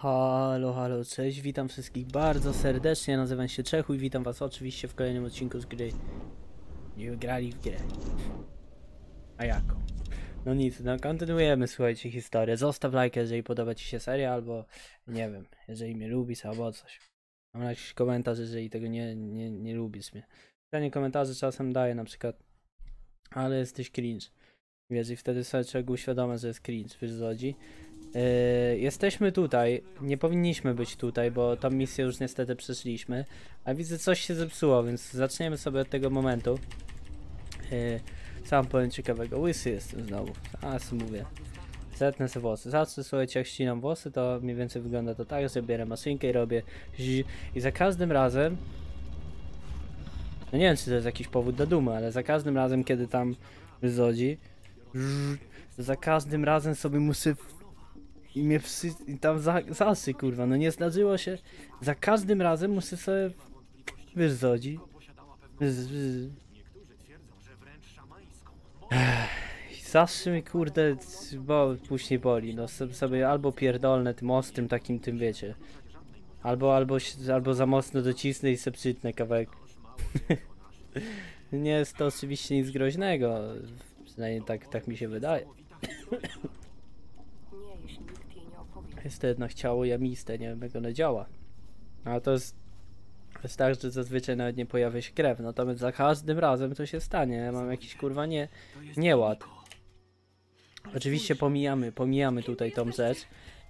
Halo, halo, cześć, witam wszystkich bardzo serdecznie, nazywam się Czechu i witam was oczywiście w kolejnym odcinku z gry. Będziemy grali w grę. A jaką? No nic, no kontynuujemy, słuchajcie, historię. Zostaw lajka, jeżeli podoba ci się seria, albo nie wiem, jeżeli mnie lubisz, albo coś. Mam jakiś komentarz, jeżeli tego nie lubisz mnie. Pytanie komentarze czasem daję, na przykład, ale jesteś cringe. Wiesz, i wtedy sobie człowiek uświadamia, że jest cringe, wiesz, zodzi. Jesteśmy tutaj, nie powinniśmy być tutaj, bo tą misję już niestety przeszliśmy, a widzę coś się zepsuło, więc zaczniemy sobie od tego momentu. Sam powiem ciekawego, łysy jestem znowu, teraz mówię, zetnę sobie włosy, zawsze słuchajcie, jak ścinam włosy, to mniej więcej wygląda to tak, że bierę maszynkę i robię i za każdym razem, no nie wiem czy to jest jakiś powód do dumy, ale za każdym razem kiedy tam wyzodzi, za każdym razem sobie muszę i tam zasy, kurwa, no nie zdarzyło się. Za każdym razem muszę sobie wyzodzi. Zawsze mi, kurde, bo później boli, no sobie albo pierdolnę tym ostrym takim, tym wiecie. Albo za mocno docisnę i se przytnę kawałek. Nie jest to oczywiście nic groźnego, przynajmniej tak mi się wydaje. Jest to jednak ciało jamiste, nie wiem jak ono działa. Ale to jest tak, że zazwyczaj nawet nie pojawia się krew, natomiast za każdym razem to się stanie. Ja mam jakiś kurwa nieład. Oczywiście pomijamy tutaj tą rzecz,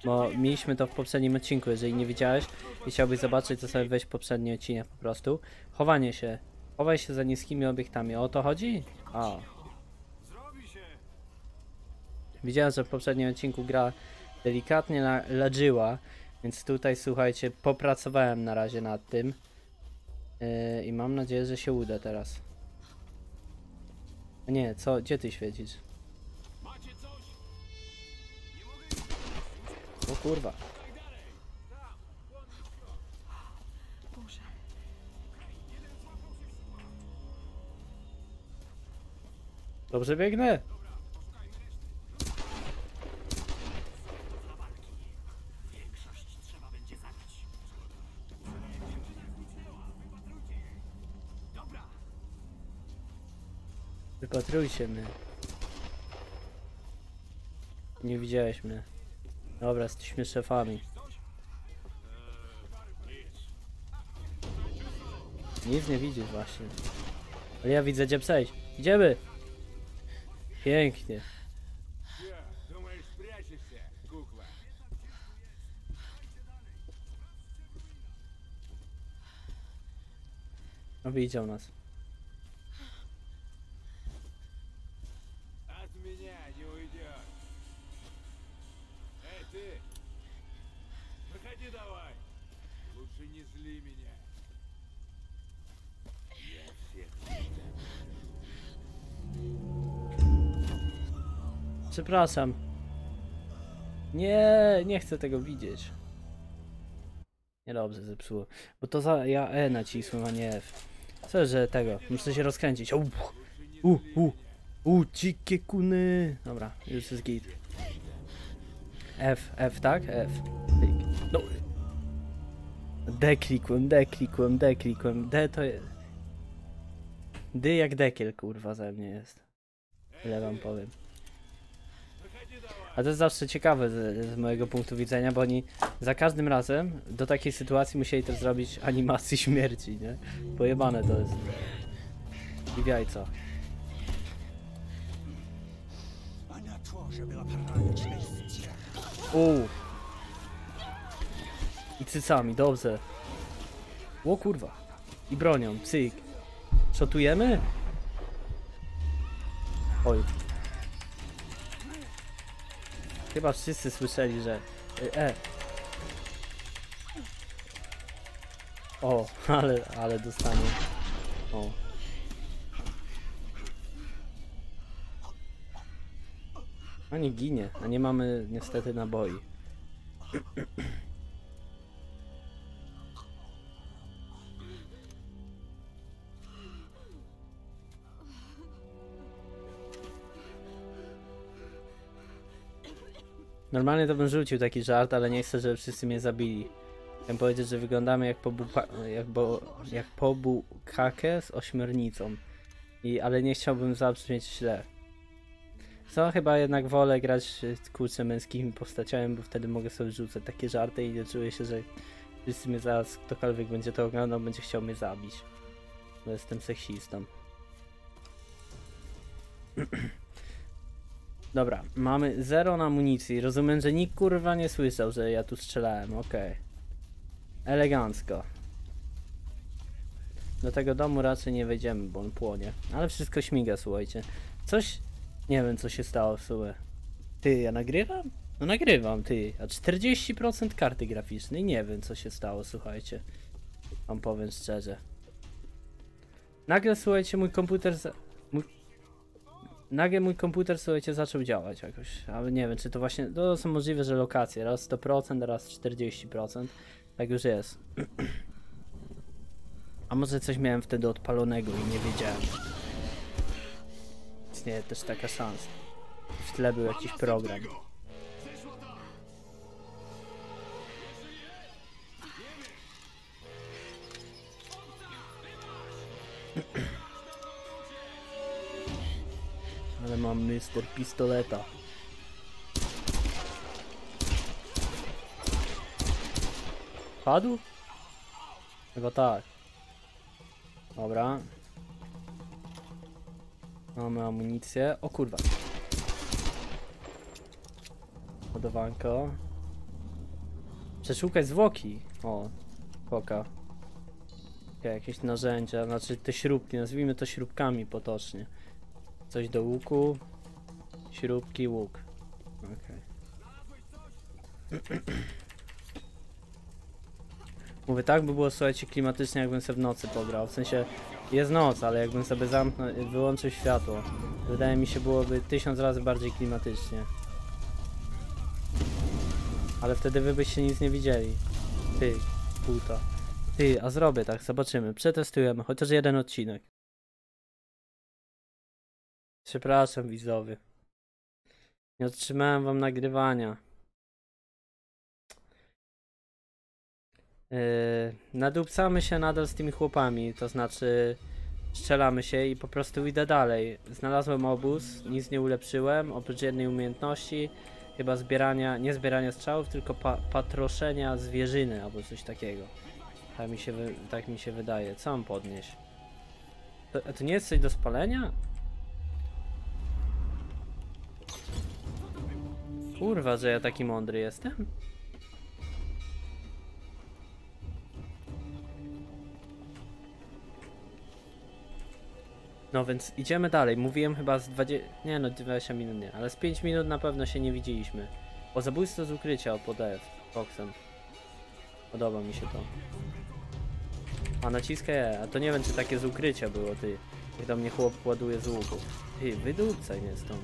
bo mieliśmy to w poprzednim odcinku. Jeżeli nie widziałeś i chciałbyś zobaczyć, to sobie weź poprzedni odcinek po prostu. Chowanie się. Chowaj się za niskimi obiektami. O to chodzi? O. Widziałem, że w poprzednim odcinku gra delikatnie ladżyła, więc tutaj słuchajcie, popracowałem na razie nad tym i mam nadzieję, że się uda teraz. Nie, co? Gdzie ty świecisz? O kurwa. Dobrze biegnę? Wypatrujcie mnie. Nie widziałeś mnie. Dobra, jesteśmy szefami. Nic nie widzisz właśnie. Ale ja widzę, gdzie przejść. Idziemy! Pięknie. No widział nas. Przepraszam. Nie, nie chcę tego widzieć. Niedobrze zepsuło. Bo to za... ja E nacisłem, a nie F. Co, że tego? Muszę się rozkręcić. Dzikie kuny. Dobra, już jest git. F, tak? F. No. D klikłem. D to jest... D jak dekiel, kurwa, ze mnie jest. Ile wam powiem. A to jest zawsze ciekawe z mojego punktu widzenia, bo oni za każdym razem do takiej sytuacji musieli też zrobić animację śmierci, nie? Pojebane to jest. I w jajca. I cycami, dobrze. O kurwa. I bronią, psyk. Szotujemy? Oj. Chyba wszyscy słyszeli, że... O, ale dostanie. O. A nie ginie, a nie mamy niestety naboi. Normalnie to bym rzucił taki żart, ale nie chcę, żeby wszyscy mnie zabili. Chciałem powiedzieć, że wyglądamy jak pobukakę z ośmiornicą. Ale nie chciałbym zabrzmieć źle. Co, chyba jednak wolę grać kurczę męskimi postaciami, bo wtedy mogę sobie rzucać takie żarty i nie czuję się, że wszyscy mnie zaraz, ktokolwiek będzie to oglądał, będzie chciał mnie zabić. Bo jestem seksistą. Dobra, mamy 0 na amunicji. Rozumiem, że nikt kurwa nie słyszał, że ja tu strzelałem, okej. Elegancko. Do tego domu raczej nie wejdziemy, bo on płonie. Ale wszystko śmiga, słuchajcie. Coś... Nie wiem, co się stało w sumie. Ty, ja nagrywam? No nagrywam, ty. A 40% karty graficznej. Nie wiem, co się stało, słuchajcie. Wam powiem szczerze. Nagle, słuchajcie, mój komputer... Nagle mój komputer, słuchajcie, zaczął działać jakoś. Ale nie wiem, czy to właśnie... To są możliwe, że lokacje. Raz 100%, raz 40%. Tak już jest. A może coś miałem wtedy odpalonego i nie wiedziałem. Istnieje też taka szansa. W tle był jakiś program. Ale mam Mister Pistoleta. Padł? Chyba tak. Dobra. Mamy amunicję. O kurwa. Podawanko. Przeszukać zwłoki. O, poka. Okay, jakieś narzędzia, znaczy te śrubki, nazwijmy to śrubkami potocznie. Coś do łuku. Śrubki, łuk. Okej. Okay. Mówię, tak by było, słuchajcie, klimatycznie, jakbym sobie w nocy pograł. W sensie, jest noc, ale jakbym sobie zamknął, wyłączył światło. Wydaje mi się, byłoby 1000 razy bardziej klimatycznie. Ale wtedy wy byście nic nie widzieli. Ty, puta. Ty, a zrobię tak, zobaczymy. Przetestujemy, chociaż jeden odcinek. Przepraszam, widzowie. Nie otrzymałem wam nagrywania. Nadupcamy się nadal z tymi chłopami, to znaczy strzelamy się i po prostu idę dalej. Znalazłem obóz, nic nie ulepszyłem, oprócz jednej umiejętności, chyba zbierania, nie zbierania strzałów, tylko patroszenia zwierzyny albo coś takiego. Tak mi się wydaje. Co mam podnieść? To nie jest coś do spalenia? Kurwa, że ja taki mądry jestem? No więc idziemy dalej, mówiłem chyba z 20... Nie no, 20 minut nie, ale z 5 minut na pewno się nie widzieliśmy. O zabójstwo z ukrycia, o podaję koksem. Podoba mi się to. A naciskaj E, a to nie wiem, czy takie z ukrycia było, ty. Jak do mnie chłop ładuje z łuku. Ty, wydupcaj mnie stąd.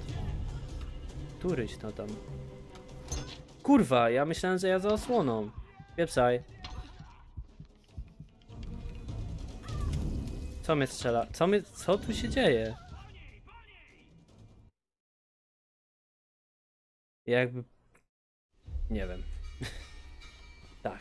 Któryś to tam. Kurwa, ja myślałem, że ja za osłoną. Pieprzaj. Co mnie strzela? Co tu się dzieje? Jakby... Nie wiem. Tak.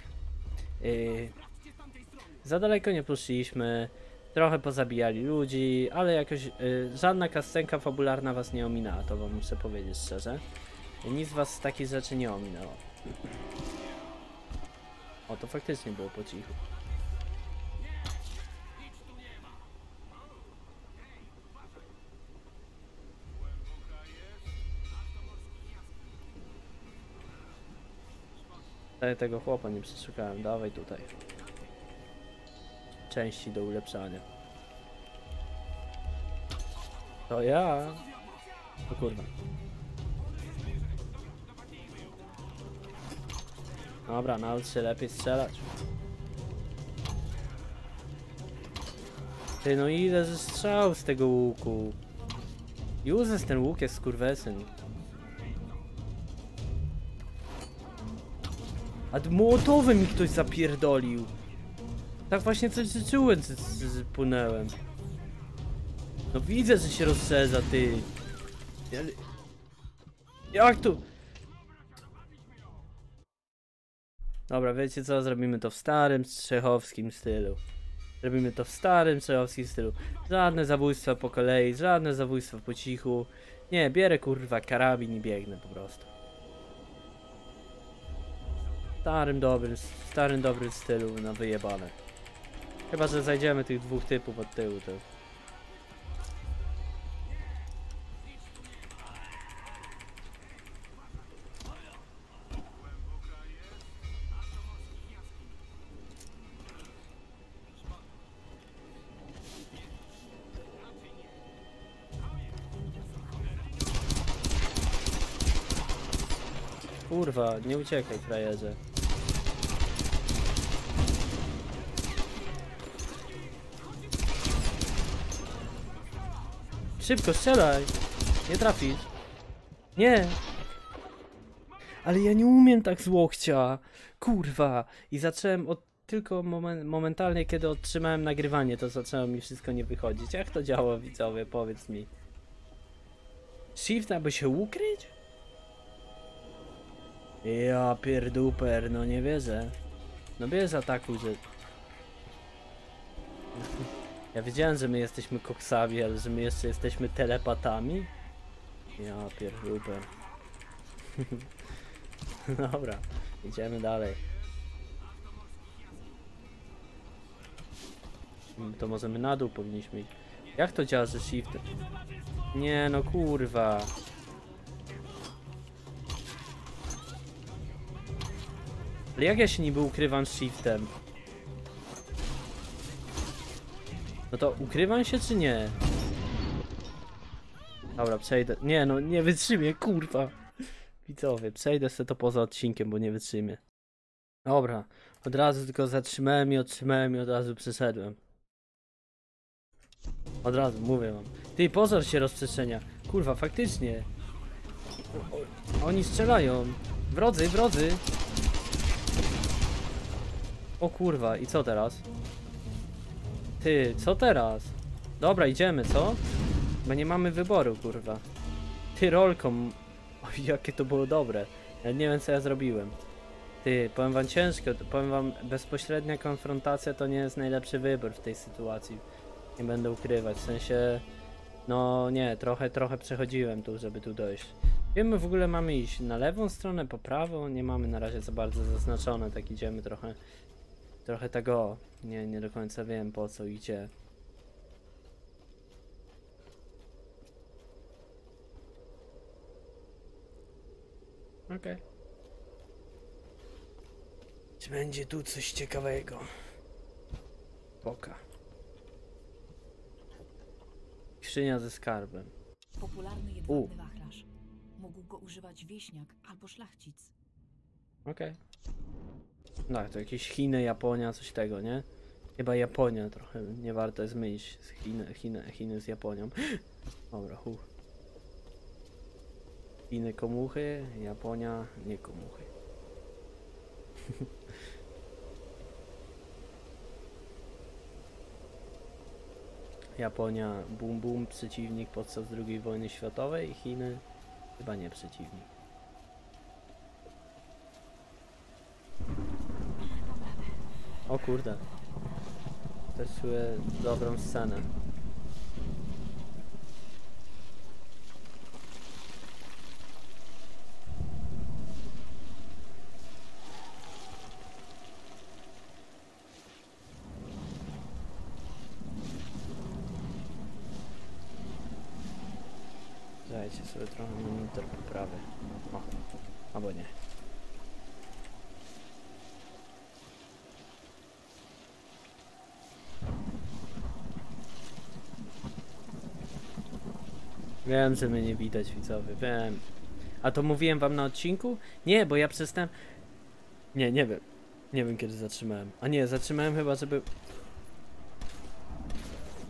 Za daleko nie poszliśmy. Trochę pozabijali ludzi, ale jakoś... żadna kascenka fabularna was nie ominęła, to wam muszę powiedzieć szczerze. Nic was z takich rzeczy nie ominęło. O, to faktycznie było po cichu. Tego chłopa nie przeszukałem, dawaj tutaj. Części do ulepszania. To ja. O kurwa. Dobra, naucz się lepiej strzelać. Ty, no ile ze strzał z tego łuku. Józef, ten łuk jest skurwesyn. A młotowy mi ktoś zapierdolił. Tak właśnie coś czułem, że płynęłem. No widzę, że się rozszerza, ty. Jak tu? Dobra, wiecie co? Zrobimy to w starym czechowskim stylu. Zrobimy to w starym czechowskim stylu. Żadne zabójstwa po kolei, żadne zabójstwa po cichu. Nie, bierę kurwa karabin i biegnę po prostu. Starym dobrym stylu na wyjebane. Chyba, że zajdziemy tych dwóch typów od tyłu to. Kurwa, nie uciekaj, frajerze. Szybko strzelaj! Nie trafisz. Nie! Ale ja nie umiem tak z łokcia. Kurwa! I zacząłem od tylko momentalnie, kiedy otrzymałem nagrywanie, to zaczęło mi wszystko nie wychodzić. Jak to działa, widzowie? Powiedz mi. Shift, aby się ukryć? Ja pierduper, no nie wierzę. No bierz ataku, że... Ja wiedziałem, że my jesteśmy koksami, ale że my jeszcze jesteśmy telepatami? Ja pierduper. Dobra, idziemy dalej. To możemy na dół powinniśmy iść. Jak to działa, że shift? Nie no kurwa. Ale jak ja się niby ukrywam z shiftem? No to ukrywam się czy nie? Dobra, przejdę. Nie no, nie wytrzymię, kurwa. Widzowie, przejdę sobie to poza odcinkiem, bo nie wytrzymię. Dobra, od razu tylko zatrzymałem i otrzymałem i od razu przeszedłem. Od razu, mówię wam. Ty, pozor się rozprzestrzenia. Kurwa, faktycznie. Oni strzelają. Wrodzy, wrodzy. O kurwa, i co teraz? Ty, co teraz? Dobra, idziemy, co? Bo nie mamy wyboru, kurwa. Ty, rolką. Oj, jakie to było dobre. Ja nie wiem, co ja zrobiłem. Ty, powiem wam ciężko, powiem wam, bezpośrednia konfrontacja to nie jest najlepszy wybór w tej sytuacji. Nie będę ukrywać, w sensie... No nie, trochę przechodziłem tu, żeby tu dojść. Wiemy, w ogóle mamy iść na lewą stronę, po prawą? Nie mamy na razie za bardzo zaznaczone, tak idziemy trochę... Trochę tego, nie do końca wiem po co idzie. Okej. Czy będzie tu coś ciekawego? Poka. Skrzynia ze skarbem. Popularny jedwabny wachlarz. Mógł go używać wieśniak albo szlachcic. Okej. Tak, to jakieś Chiny, Japonia, coś tego, nie? Chyba Japonia trochę, nie warto jest mylić z Chiny z Japonią. Dobra, Chiny komuchy, Japonia nie komuchy. Japonia bum bum, przeciwnik podczas II wojny światowej, Chiny chyba nie przeciwnik. O kurde, też czuję dobrą scenę. Dajcie sobie trochę monitor poprawy, o, albo nie. Wiem, że mnie nie widać, widzowie, wiem. A to mówiłem wam na odcinku? Nie, bo ja przestałem... Nie, nie wiem. Nie wiem, kiedy zatrzymałem. A nie, zatrzymałem chyba, żeby...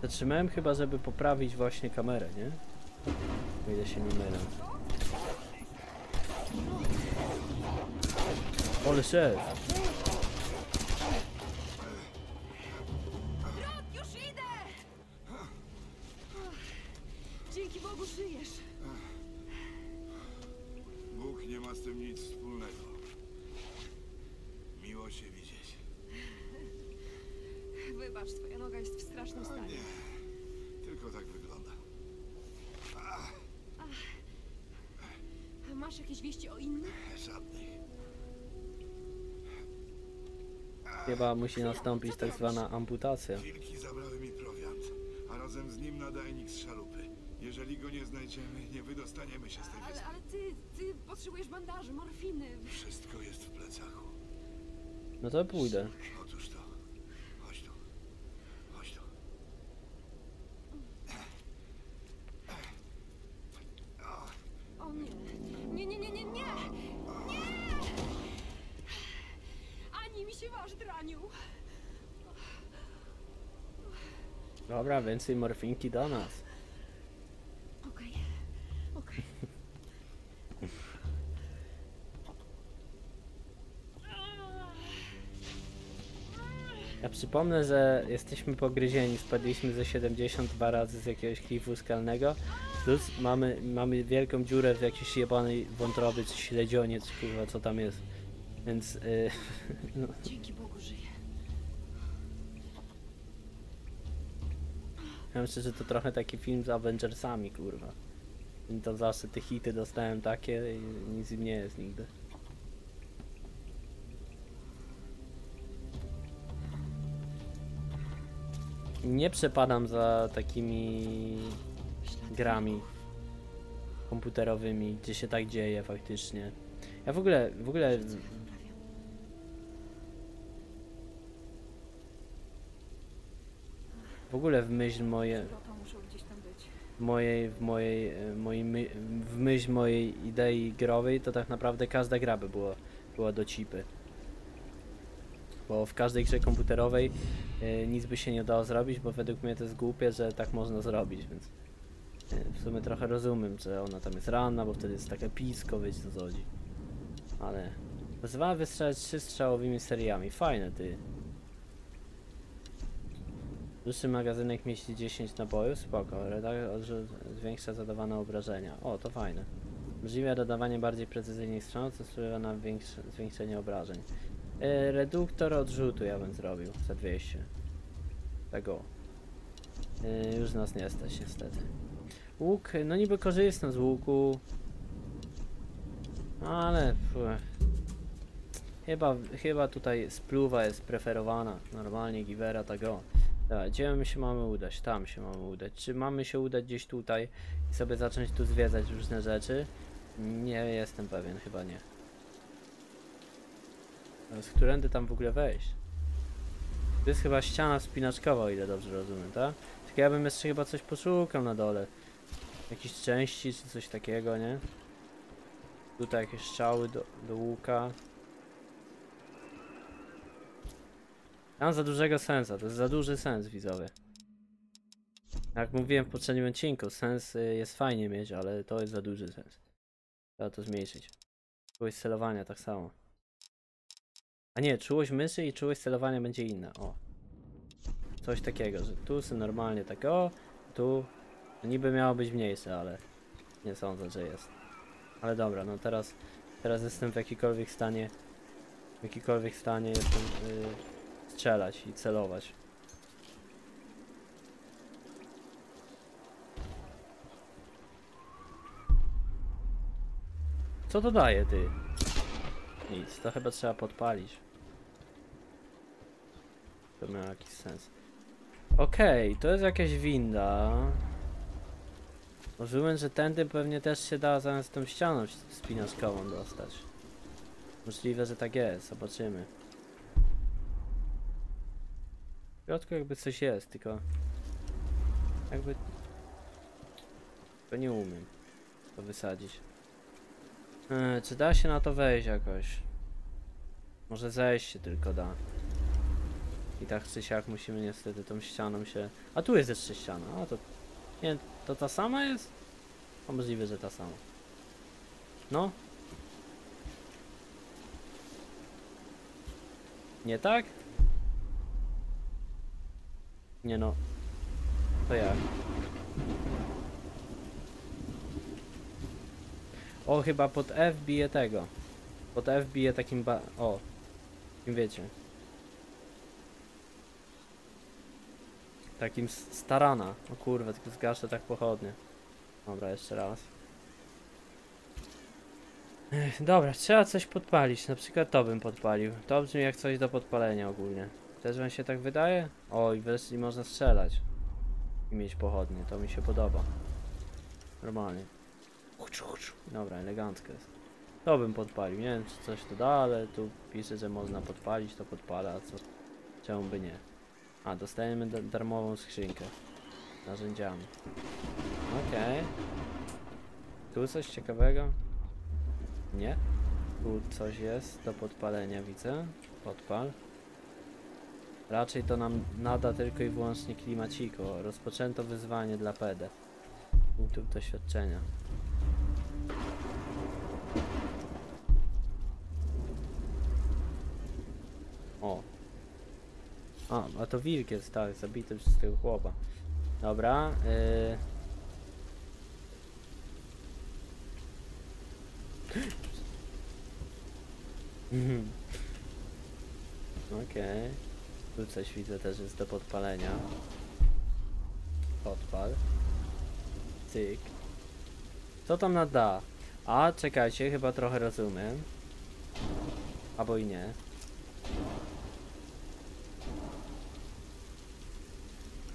Zatrzymałem chyba, żeby poprawić właśnie kamerę, nie? O ile się nie mylę. Ole szef! cię widzieć. Wybacz, twoja noga jest w strasznym stanie. Nie, tylko tak wygląda. Masz jakieś wieści o innych? Żadnych. Chyba musi nastąpić tak zwana amputacja. Wilki zabrały mi prowiant, a razem z nim nadajnik z szalupy. Jeżeli go nie znajdziemy, nie wydostaniemy się z tej wyspy. Ale ty potrzebujesz bandaży, morfiny. Wszystko jest w plecaku. No to pójdę. Otóż to. Chodź tu. Chodź tu. O nie. Nie. Ani mi się wasz draniu. Dobra, więcej morfinki do nas. Ja przypomnę, że jesteśmy pogryzieni, spadliśmy ze 72 razy z jakiegoś klifu skalnego, plus mamy wielką dziurę w jakiejś jebanej wątroby, czy śledzioniec, kurwa, co tam jest, więc... No. Dzięki Bogu żyję. Ja myślę, że to trochę taki film z Avengersami, kurwa. I to zawsze te hity dostałem takie i nic im nie jest nigdy. Nie przepadam za takimi grami komputerowymi, gdzie się tak dzieje faktycznie. Ja w ogóle... w myśl moje... w myśl mojej idei growej, to tak naprawdę każda gra by była do cipy. Bo w każdej grze komputerowej nic by się nie dało zrobić, bo według mnie to jest głupie, że tak można zrobić, więc w sumie trochę rozumiem, że ona tam jest ranna, bo wtedy jest takie pisko, wiecie co chodzi. Ale pozwala wystrzelać 3 strzałowymi seriami, fajne ty. Dłuższy magazynek mieści 10 nabojów, spoko, ale zwiększa zadawane obrażenia. O, to fajne. Możliwe dodawanie bardziej precyzyjnych strzał, co wpływa na zwiększenie obrażeń. Reduktor odrzutu ja bym zrobił za 200. Tego. Już nas nie stać niestety. Łuk, no niby korzystny z łuku. Ale... Chyba tutaj spluwa jest preferowana. Normalnie Givera tego. Dobra, gdzie my się mamy udać? Tam się mamy udać. Czy mamy się udać gdzieś tutaj i sobie zacząć tu zwiedzać różne rzeczy? Nie jestem pewien, chyba nie. Z którędy tam w ogóle wejść? To jest chyba ściana wspinaczkowa, o ile dobrze rozumiem, tak? Tylko ja bym jeszcze chyba coś poszukał na dole. Jakieś części czy coś takiego, nie? Tutaj jakieś strzały do łuka. Mam za dużego sensa, to jest za duży sens, widzowie. Jak mówiłem w poprzednim odcinku, sens jest fajnie mieć, ale to jest za duży sens. Trzeba to zmniejszyć. Czułość celowania tak samo. A nie, czułość myszy i czułość celowania będzie inna, o. Coś takiego, że tu są normalnie tak, o, tu. Niby miało być mniejsze, ale nie sądzę, że jest. Ale dobra, no teraz jestem w jakikolwiek stanie. W jakikolwiek stanie jestem... strzelać i celować. Co to daje, ty? Nic, to chyba trzeba podpalić. To miało jakiś sens. Okej, to jest jakaś winda. Rozumiem, że tędy pewnie też się da zamiast tą ścianą wspinaczkową dostać. Możliwe, że tak jest, zobaczymy. W środku jakby coś jest, tylko... Jakby... To nie umiem to wysadzić. Czy da się na to wejść jakoś? Może zejść się tylko da. I tak czy siak musimy niestety tą ścianą się... A tu jest jeszcze ściana, a to... Nie, to ta sama jest? A możliwe, że ta sama. No. Nie tak? Nie no, to jak? O, chyba pod F bije tego. Pod F bije takim wiecie, takim starana. O kurwa, tylko zgaszę tak pochodnie. Dobra, jeszcze raz. Dobra, trzeba coś podpalić, na przykład to bym podpalił. To brzmi jak coś do podpalenia ogólnie. Też wam się tak wydaje? O, i wreszcie można strzelać i mieć pochodnie, to mi się podoba. Normalnie. Dobra, elegancko jest. To bym podpalił, nie wiem czy coś to da, ale tu pisze, że można podpalić, to podpala, co? Czemu by nie? A, dostajemy darmową skrzynkę z narzędziami. Okej. Tu coś ciekawego? Nie? Tu coś jest do podpalenia, widzę. Podpal. Raczej to nam nada tylko i wyłącznie klimaciko. Rozpoczęto wyzwanie dla PD. Punktów doświadczenia. O. A to wilk jest, tak, zabity przez tego chłopa. Dobra. Okej. Tu coś widzę też jest do podpalenia. Podpal. Cyk. Co tam nada? A, czekajcie, chyba trochę rozumiem. Albo i nie.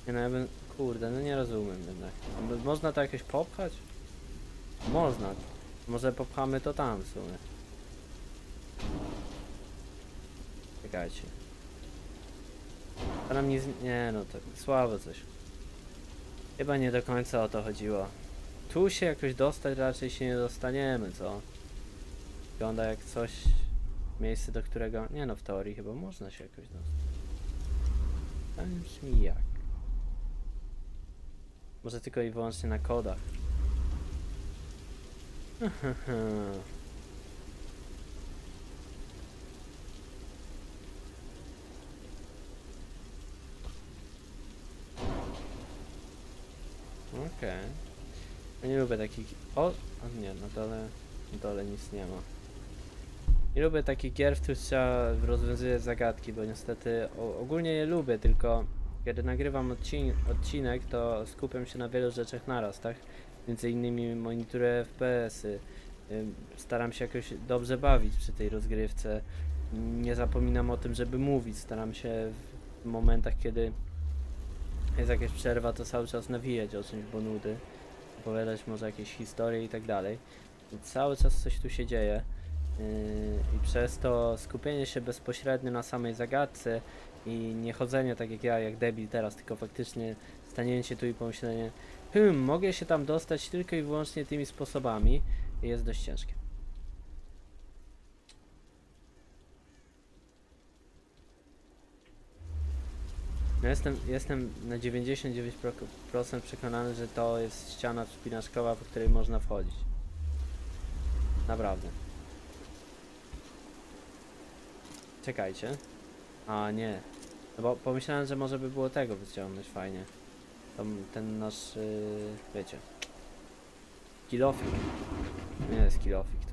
Nie, no ja bym... Kurde, no nie rozumiem jednak. Można to jakoś popchać? Można. Może popchamy to tam w sumie. Czekajcie. To nam nie... Nie, no to słabo coś. Chyba nie do końca o to chodziło. Tu się jakoś dostać raczej się nie dostaniemy, co? Wygląda jak coś... Miejsce, do którego... Nie no, w teorii chyba można się jakoś dostać. Tam brzmi jak. Może tylko i wyłącznie na kodach. Okej. Ja nie lubię takich... O! Nie, na dole nic nie ma. Nie lubię takich gier, w których trzeba rozwiązywać zagadki, bo niestety ogólnie je lubię, tylko kiedy nagrywam odcinek, to skupiam się na wielu rzeczach naraz, tak? Między innymi monitoruję FPS-y. Staram się jakoś dobrze bawić przy tej rozgrywce. Nie zapominam o tym, żeby mówić. Staram się w momentach, kiedy jest jakaś przerwa, to cały czas nawijać o czymś, bo nudy. Opowiadać może jakieś historie i tak dalej. Cały czas coś tu się dzieje. I przez to skupienie się bezpośrednio na samej zagadce i nie chodzenie tak jak ja, jak debil teraz, tylko faktycznie stanięcie tu i pomyślenie mogę się tam dostać tylko i wyłącznie tymi sposobami, jest dość ciężkie. No jestem na 99% przekonany, że to jest ściana wspinaczkowa, po której można wchodzić. Naprawdę. Czekajcie. A nie. No bo pomyślałem, że może by było tego wyciągnąć fajnie. Ten nasz, wiecie, kilofik. Nie jest kilofik, to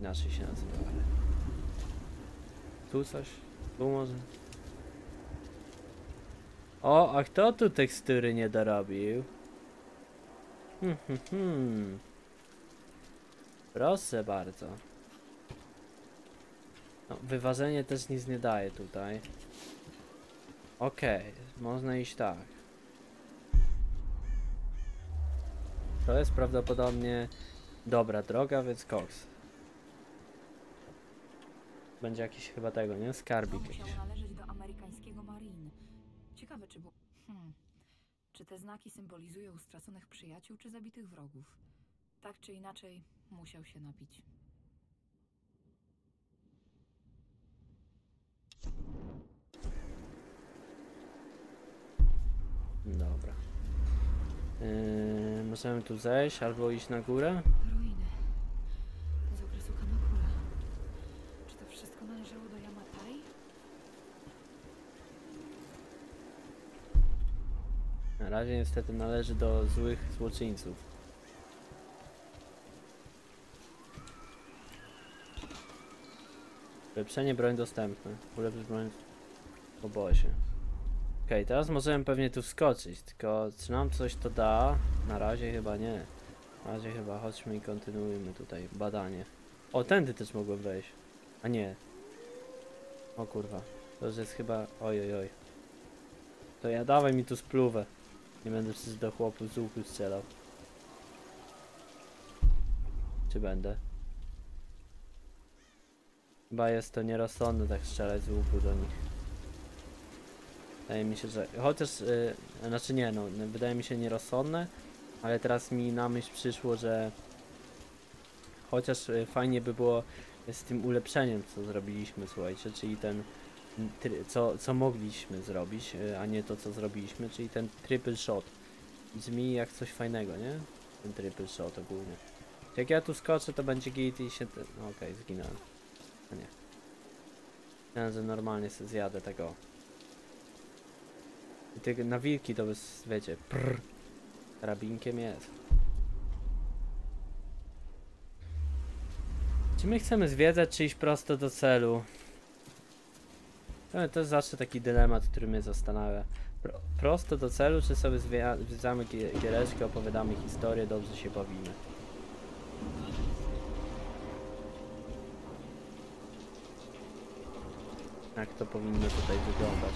inaczej się nazywa. Tu coś? Tu może? O, a kto tu tekstury nie dorobił? Proszę bardzo. No, wyważenie też nic nie daje tutaj. Okej, można iść tak. To jest prawdopodobnie dobra droga, więc koks. Będzie jakiś chyba tego, nie? Skarbik jakiś. Musiał należeć do amerykańskiego marine. Ciekawe czy było... Czy te znaki symbolizują straconych przyjaciół, czy zabitych wrogów? Tak czy inaczej, musiał się napić. Dobra. Możemy tu zejść albo iść na górę? Ruiny. Z okresu Kamakura. Czy to wszystko należało do Yamatai? Na razie niestety należy do złych złoczyńców. Ulepszenie, broń dostępna. Ulepsz broń w obozie. Okej, teraz możemy pewnie tu wskoczyć, tylko czy nam coś to da? Na razie chyba nie. Na razie chyba chodźmy i kontynuujmy tutaj badanie. O, tędy też mogłem wejść. A nie. O kurwa. To już jest chyba... Ojojoj. To ja dawaj mi tu spluwę. Nie będę przecież do chłopu z łuku strzelał. Czy będę? Chyba jest to nierozsądne tak strzelać z łuku do nich. Wydaje mi się, że... Chociaż... znaczy nie, no. Wydaje mi się nierozsądne. Ale teraz mi na myśl przyszło, że... Chociaż fajnie by było z tym ulepszeniem, co zrobiliśmy, słuchajcie, czyli ten... Co mogliśmy zrobić, a nie to, co zrobiliśmy, czyli ten triple shot. Brzmi jak coś fajnego, nie? Ten triple shot ogólnie. Jak ja tu skoczę, to będzie git i się... Okej, zginąłem. A nie. Myślałem, że normalnie sobie zjadę tego. I te nawilki to by, wiecie, prrr. Karabinkiem jest. Czy my chcemy zwiedzać, czy iść prosto do celu? To jest zawsze taki dylemat, który mnie zastanawia. Prosto do celu, czy sobie zwiedzamy giereczkę, opowiadamy historię, dobrze się bawimy. Jak to powinno tutaj wyglądać.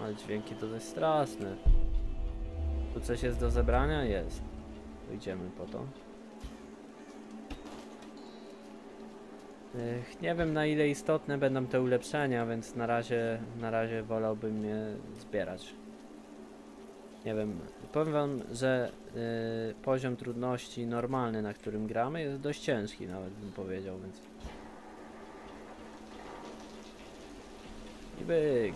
Ale dźwięki to dość straszne. Tu coś jest do zebrania? Jest. To idziemy po to. Nie wiem, na ile istotne będą te ulepszenia, więc na razie wolałbym je zbierać. Nie wiem, powiem wam, że poziom trudności normalny, na którym gramy, jest dość ciężki, nawet bym powiedział, więc... I byk!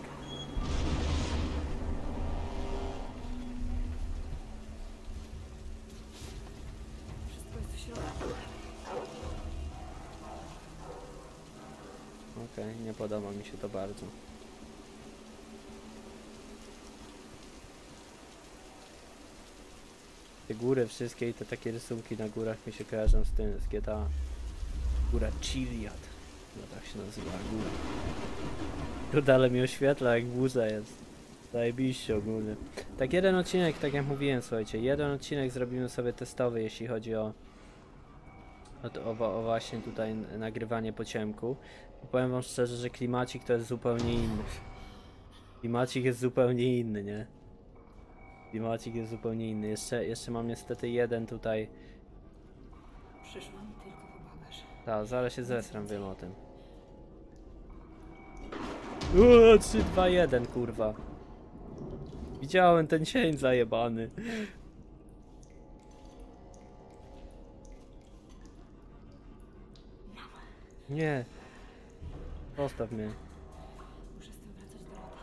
Wszystko jest w środku. Okej, nie podoba mi się to bardzo. Te góry wszystkie i te takie rysunki na górach mi się kojarzą z tym, z GTA. Góra Chiliad. No tak się nazywa, góra. Tu dalej mi oświetla, jak burza jest. Zajebiście ogólnie. Tak, jeden odcinek, tak jak mówiłem, słuchajcie, jeden odcinek zrobimy sobie testowy, jeśli chodzi o właśnie tutaj nagrywanie po ciemku. Powiem wam szczerze, że klimacik to jest zupełnie inny. Klimacik jest zupełnie inny, nie? Klimacik jest zupełnie inny. Jeszcze mam niestety jeden tutaj. Przyszłam tylko po bagaż. Tak, zaraz się zesram, wiem o tym. 3, 2, 1, kurwa. Widziałem ten cień zajebany. Nie. Zostaw mnie. Muszę z tym wracać do lata.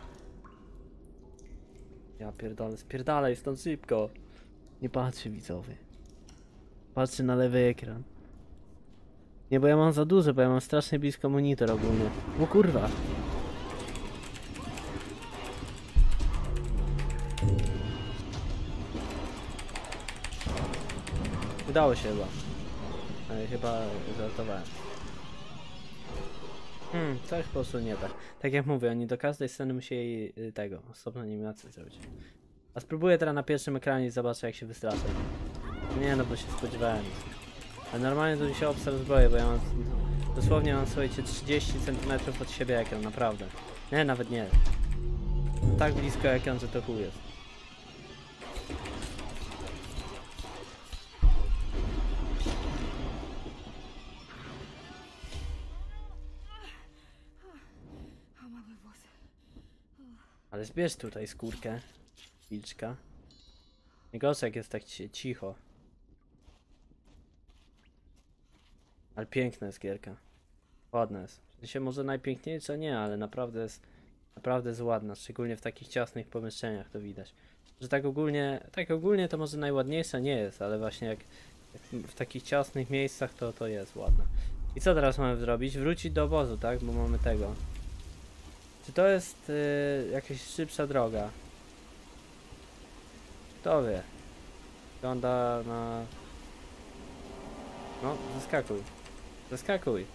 Ja pierdolę, spierdalaj stąd szybko. Nie patrzy, widzowie. Patrzy na lewy ekran. Nie, bo ja mam za dużo, bo ja mam strasznie blisko monitor ogólnie. O kurwa. Udało się chyba. Ale chyba żartowałem. Coś po prostu nie tak. Tak jak mówię, oni do każdej sceny musieli tego, osobną animację zrobić. A spróbuję teraz na pierwszym ekranie i zobaczę, jak się wystraszę. Nie no, bo się spodziewałem. A normalnie to się obsar zbroję, bo ja mam... Dosłownie mam, słuchajcie, 30 cm od siebie ekran, naprawdę. Nie, nawet nie. Tak blisko ekran, że to chuj jest. Ale zbierz tutaj skórkę, wilczka. Najgorsze, jak jest tak cicho. Ale piękna jest gierka. Ładna jest. W sensie może najpiękniejsza nie, ale naprawdę jest ładna. Szczególnie w takich ciasnych pomieszczeniach to widać. Że tak ogólnie to może najładniejsza nie jest, ale właśnie jak w takich ciasnych miejscach to jest ładna. I co teraz mamy zrobić? Wrócić do obozu, tak? Bo mamy tego. Czy to jest jakaś szybsza droga? Kto wie? Wygląda na... No, zaskakuj. Zeskakuj.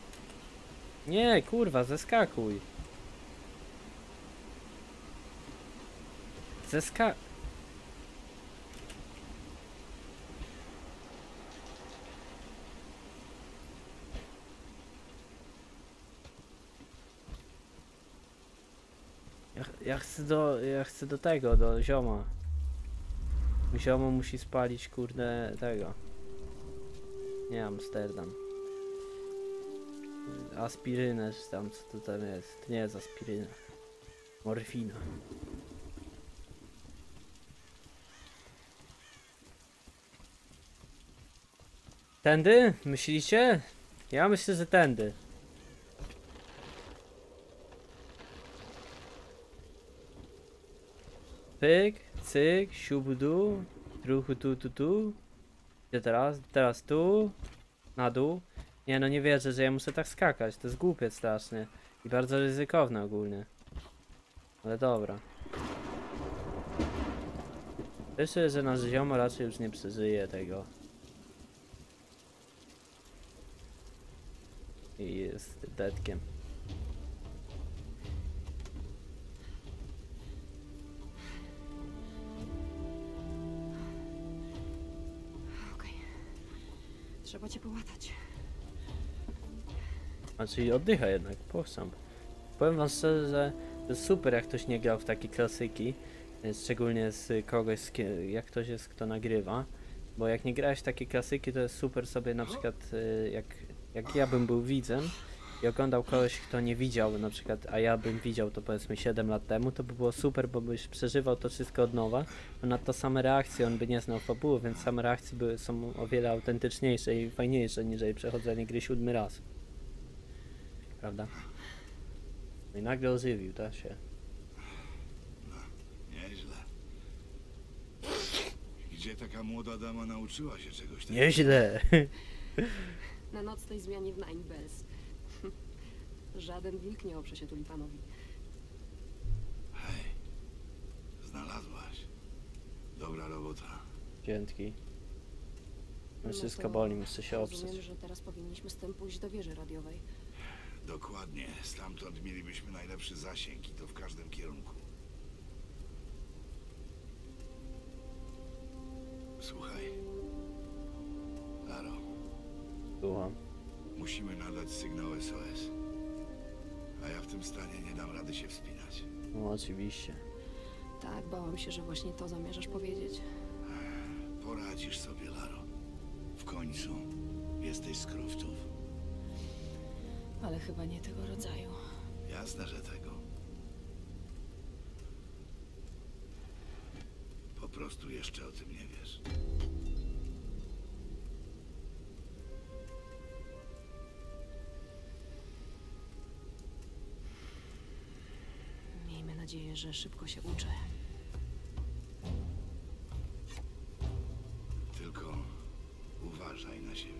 Nie, kurwa, zeskakuj. Ja chcę do tego, do zioma. Ziomo musi spalić, kurde, tego. Nie, Amsterdam. Aspirynę, czy tam, co to tam jest. Nie jest aspiryna. Morfina. Tędy? Myślicie? Ja myślę, że tędy. Pyk, cyk, siubdu, ruchu tu. Gdzie teraz? Teraz tu. Na dół. Nie, no nie wierzę, że ja muszę tak skakać. To jest głupie strasznie. I bardzo ryzykowne ogólnie. Ale dobra. Myślę, że nasz ziomo raczej już nie przeżyje tego. I jest detkiem. Okej. Trzeba cię połatać. Znaczy oddycha jednak, pochcam. Powiem wam szczerze, że to jest super, jak ktoś nie grał w takie klasyki. Szczególnie z kogoś, jak ktoś jest, kto nagrywa. Bo jak nie grałeś w takie klasyki, to jest super sobie na przykład, jak ja bym był widzem i oglądał kogoś, kto nie widział, na przykład, a ja bym widział to powiedzmy 7 lat temu, to by było super, bo byś przeżywał to wszystko od nowa, bo na to same reakcje, on by nie znał fabuły, więc same reakcje są o wiele autentyczniejsze i fajniejsze, niż przechodzenie gry 7 raz. Prawda? No i nagle ożywił, tak się. No, nieźle. Gdzie taka młoda dama nauczyła się czegoś takiego? Nieźle! Na nocnej zmianie w Nine Bells. Żaden wilk nie oprze się tulipanowi. Hej, znalazłaś. Dobra robota. Dzięki. Wszystko boli, muszę się oprzeć. Rozumiem, że teraz powinniśmy z tym pójść do wieży radiowej. Dokładnie. Stamtąd mielibyśmy najlepszy zasięg i to w każdym kierunku. Słuchaj. Laro. Słucham. Musimy nadać sygnał SOS. A ja w tym stanie nie dam rady się wspinać. No oczywiście. Tak, bałam się, że właśnie to zamierzasz powiedzieć. Poradzisz sobie, Laro. W końcu jesteś z Croftów. Ale chyba nie tego rodzaju. Jasne, że tego. Po prostu jeszcze o tym nie wiesz. Miejmy nadzieję, że szybko się uczę. Tylko uważaj na siebie.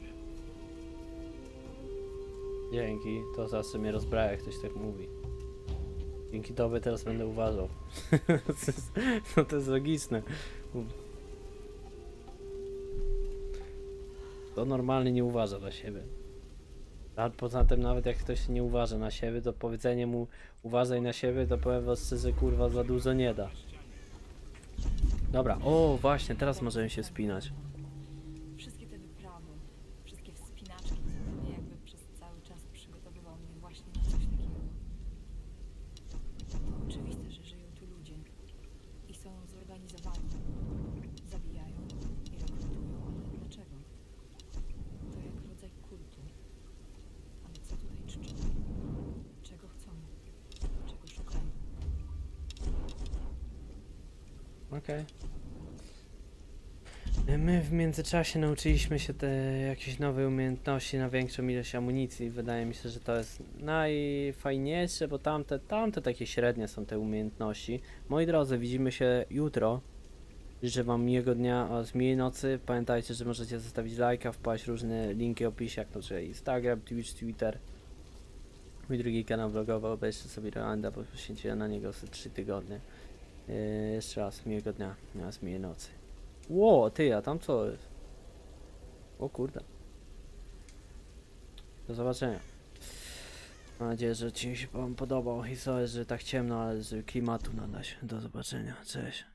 Dzięki, to zawsze mnie rozbraja, jak ktoś tak mówi. Dzięki tobie teraz będę uważał. No to jest logiczne. To normalnie nie uważa na siebie. A poza tym nawet jak ktoś nie uważa na siebie, to powiedzenie mu uważaj na siebie, to powiem was szczerze, kurwa, za dużo nie da. Dobra, o właśnie, teraz możemy się spinać. Okej. My w międzyczasie nauczyliśmy się te jakieś nowe umiejętności na większą ilość amunicji. Wydaje mi się, że to jest najfajniejsze, bo tamte takie średnie są te umiejętności. Moi drodzy, widzimy się jutro. Życzę wam miłego dnia oraz miłej nocy. Pamiętajcie, że możecie zostawić lajka, wpaść różne linki w opisie, jak to czyli Instagram, Twitch, Twitter. Mój drugi kanał vlogowy, obejrzcie sobie Rolanda, bo poświęciłem na niego 3 tygodnie. Jeszcze raz, miłego dnia, teraz miłej nocy. Ło, ty, a tam co jest? O kurde. Do zobaczenia. Mam nadzieję, że ci się wam podobał i sorry, że tak ciemno, ale z klimatu nada się. Do zobaczenia, cześć.